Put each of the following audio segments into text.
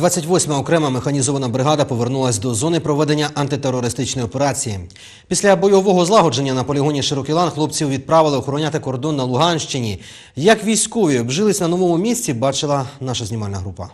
28-ма окрема механізована бригада повернулась до зони проведення антитерористичної операції. Після бойового злагодження на полігоні «Широкий Лан» хлопців відправили охороняти кордон на Луганщині. Як військові обжились на новому місці, бачила наша знімальна група.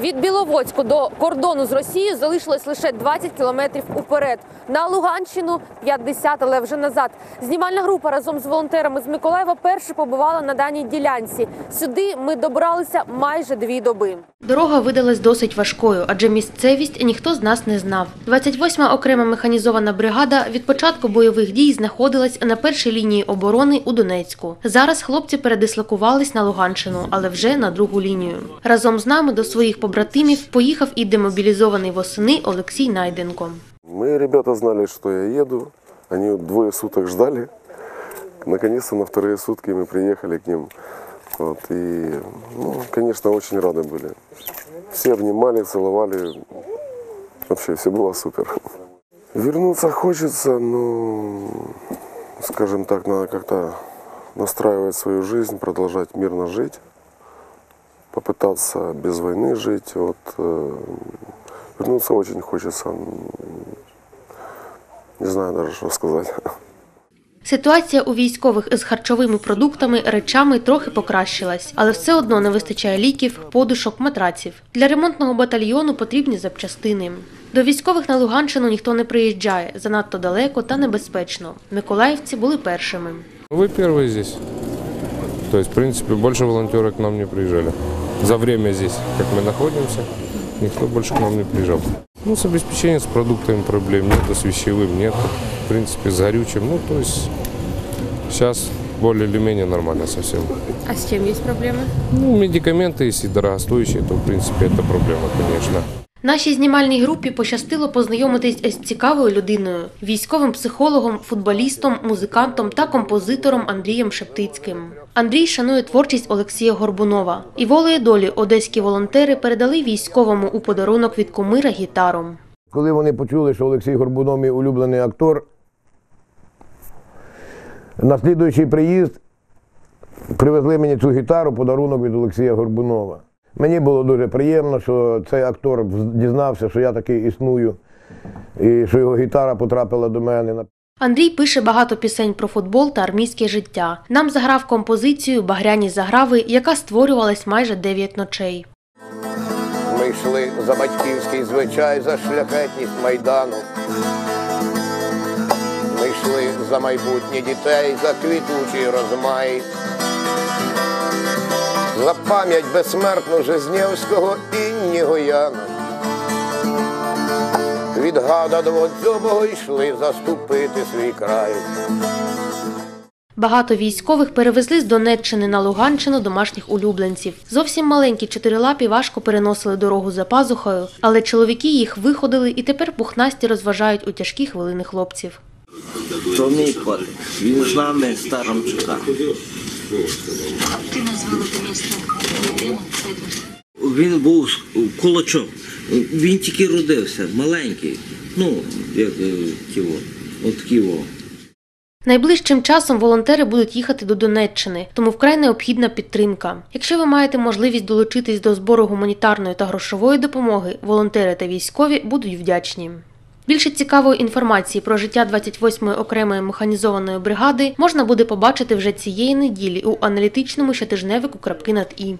Від Біловодську до кордону з Росією залишилось лише 20 кілометрів уперед. На Луганщину – 50, але вже назад. Знімальна група разом з волонтерами з Миколаєва перше побувала на даній ділянці. Сюди ми добралися майже 2 доби. Дорога видалась досить важкою, адже місцевість ніхто з нас не знав. 28-ма окрема механізована бригада від початку бойових дій знаходилась на першій лінії оборони у Донецьку. Зараз хлопці передислокувались на Луганщину, але вже на 2-у лінію. Разом з нами до своїх побратимів поїхав і демобілізований восени Олексій Найденко. Мої хлопці знали, що я їду. Вони 2 суток чекали. Наконець, на 2-й сутки ми приїхали до них. І, звісно, дуже раді були. Всі обнімали, цілували. Взагалі, все було супер. Вернутися хочеться, але, скажімо так, треба як-то настраювати свою життя, продовжувати мирно жити. Попытаться без войны жить, вот, вернуться очень хочется, не знаю даже, что сказать. Ситуація у військових із харчовими продуктами, речами трохи покращилась, але все одно не вистачає ліків, подушок, матраців. Для ремонтного батальйону потрібні запчастини. До військових на Луганщину ніхто не приїжджає, занадто далеко та небезпечно. Миколаївці були першими. Ви перші тут. То есть, в принципе, больше волонтеры к нам не приезжали. За время здесь, как мы находимся, никто больше к нам не приезжал. С обеспечением, с продуктами проблем нету, с вещевым нету, в принципе, с горючим. То есть, сейчас более или менее нормально совсем. А с чем есть проблемы? Медикаменты, если дорогостоящие, то, в принципе, это проблема, конечно. Нашій знімальній групі пощастило познайомитись з цікавою людиною – військовим психологом, футболістом, музикантом та композитором Андрієм Шептицьким. Андрій шанує творчість Олексія Горбунова. І волею долі одеські волонтери передали військовому у подарунок від кумира гітару. Коли вони почули, що Олексій Горбунов – мій улюблений актор, на слідуючий приїзд привезли мені цю гітару – подарунок від Олексія Горбунова. Мені було дуже приємно, що цей актор дізнався, що я таки існую, і що його гітара потрапила до мене. Андрій пише багато пісень про футбол та армійське життя. Нам заграв композицію «Багряні заграви», яка створювалась майже 9 ночей. Ми йшли за батьківський звичай, за шляхетність Майдану. Ми йшли за майбутнє дітей, за квітучий розмай. За пам'ять безсмертну Жизнєвського і Нігояна. Від гада дводзьобого йшли заступити свій край. Багато військових перевезли з Донеччини на Луганщину домашніх улюбленців. Зовсім маленькі 4-лапі важко переносили дорогу за пазухою, але чоловіки їх виходили і тепер пухнасті розважають у тяжкі хвилини хлопців. То мій котик, він з нами старим чекав. Ти назвала це місто людину? Він був кулачом, він тільки родився, маленький, як ківо. Найближчим часом волонтери будуть їхати до Донеччини, тому вкрай необхідна підтримка. Якщо ви маєте можливість долучитись до збору гуманітарної та грошової допомоги, волонтери та військові будуть вдячні. Більше цікавої інформації про життя 28-ї окремої механізованої бригади можна буде побачити вже цієї неділі у аналітичному щотижневику «Крапки над і».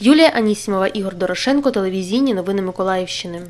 Юлія Анісімова, Ігор Дорошенко, телевізійні новини Миколаївщини.